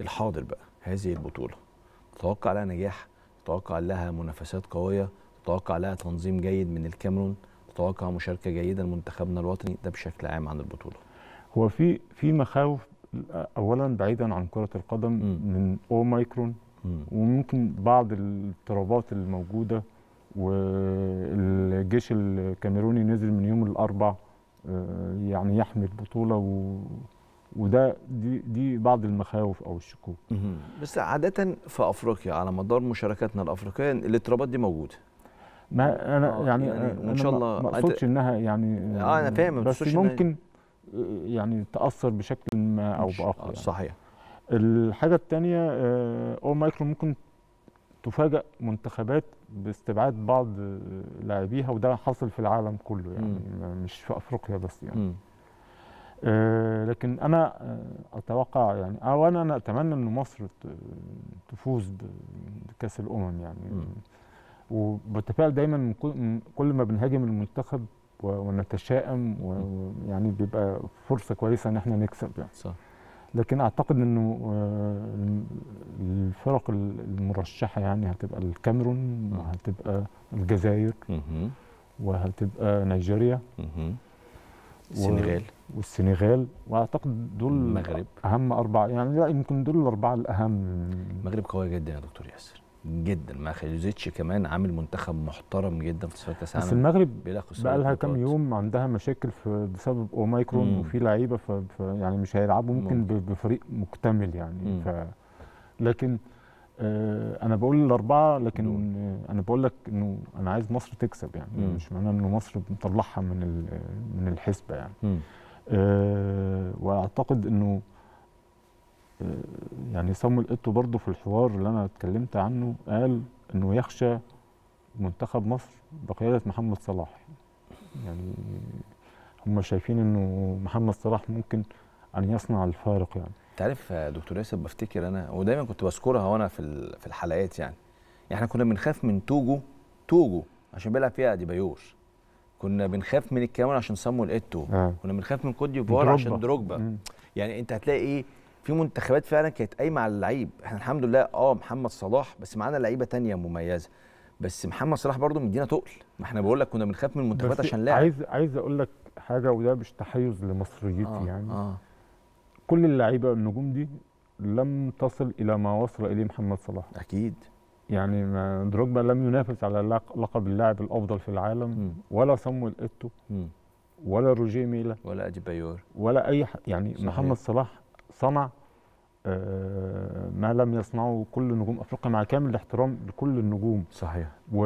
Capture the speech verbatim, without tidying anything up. الحاضر بقى هذه البطوله تتوقع لها نجاح، تتوقع لها منافسات قويه، تتوقع لها تنظيم جيد من الكاميرون، تتوقع مشاركه جيده لمنتخبنا الوطني. ده بشكل عام عن البطوله. هو في في مخاوف اولا بعيدا عن كره القدم م. من اومايكرون م. وممكن بعض الاضطرابات الموجوده، والجيش الكاميروني نزل من يوم الاربع يعني يحمي البطوله و... وده دي دي بعض المخاوف او الشكوك. بس عاده في افريقيا على مدار مشاركاتنا الافريقيه الاضطرابات دي موجوده. ما انا يعني, يعني أنا ان شاء الله ما اقصدش انها يعني اه انا فاهم، بس ممكن يعني تاثر بشكل ما او باخر يعني. صحيح. الحاجه الثانيه اومايكرون ممكن تفاجئ منتخبات باستبعاد بعض لاعبيها، وده حاصل في العالم كله يعني م. مش في افريقيا بس يعني. م. لكن انا اتوقع يعني او انا, أنا اتمنى ان مصر تفوز بكاس الامم يعني م. وبتفائل دايما من كل ما بنهاجم المنتخب ونتشائم ويعني بيبقى فرصه كويسه ان احنا نكسب يعني. صح. لكن اعتقد انه الفرق المرشحه يعني هتبقى الكاميرون وهتبقى الجزائر وهتبقى نيجيريا والسنغال والسنغال واعتقد دول المغرب اهم اربعه يعني. لا يمكن دول الاربعه الاهم. المغرب قويه جدا يا دكتور ياسر جدا، مع خليزيتش كمان عامل منتخب محترم جدا في تصفيات كاس العالم. بس المغرب بقى لها كام يوم عندها مشاكل بسبب اومايكرون مم. وفي لعيبه ف... ف يعني مش هيلعبوا ممكن مم. بفريق مكتمل يعني ف... لكن آه انا بقول الاربعه، لكن مم. انا بقول لك انه انا عايز مصر تكسب يعني مم. مش معناه ان مصر بنطلعها من ال... من الحسبه يعني آه واعتقد انه يعني سمو ايتو برضه في الحوار اللي انا اتكلمت عنه قال انه يخشى منتخب مصر بقياده محمد صلاح يعني. هم شايفين انه محمد صلاح ممكن ان يصنع الفارق يعني. انت عارف يا دكتور ياسر بفتكر انا ودايما كنت بذكرها وانا في في الحلقات يعني، احنا كنا بنخاف من توجو توجو عشان بيلعب فيها أدي بايور، كنا بنخاف من الكاميرون عشان سمو ايتو آه. كنا بنخاف من كودي بورا عشان دروكبا يعني. انت هتلاقي ايه في منتخبات فعلا كانت قايمه على اللعيب. احنا الحمد لله اه محمد صلاح، بس معانا لعيبه ثانيه مميزه، بس محمد صلاح برضه مدينا تقل. ما احنا بقول لك كنا بنخاف من المنتخبات عشان لاعب. عايز عايز اقول لك حاجه، وده مش تحيز لمصريتي آه يعني آه. كل اللعيبه النجوم دي لم تصل الى ما وصل اليه محمد صلاح اكيد يعني. دروجبا لم ينافس على لقب اللاعب الافضل في العالم م. ولا سمو ايتو ولا روجي ميلا ولا ادي بايور ولا اي حد يعني. صحيح. محمد صلاح صنع ما لم يصنعه كل نجوم افريقيا، مع كامل الاحترام لكل النجوم. صحيح. و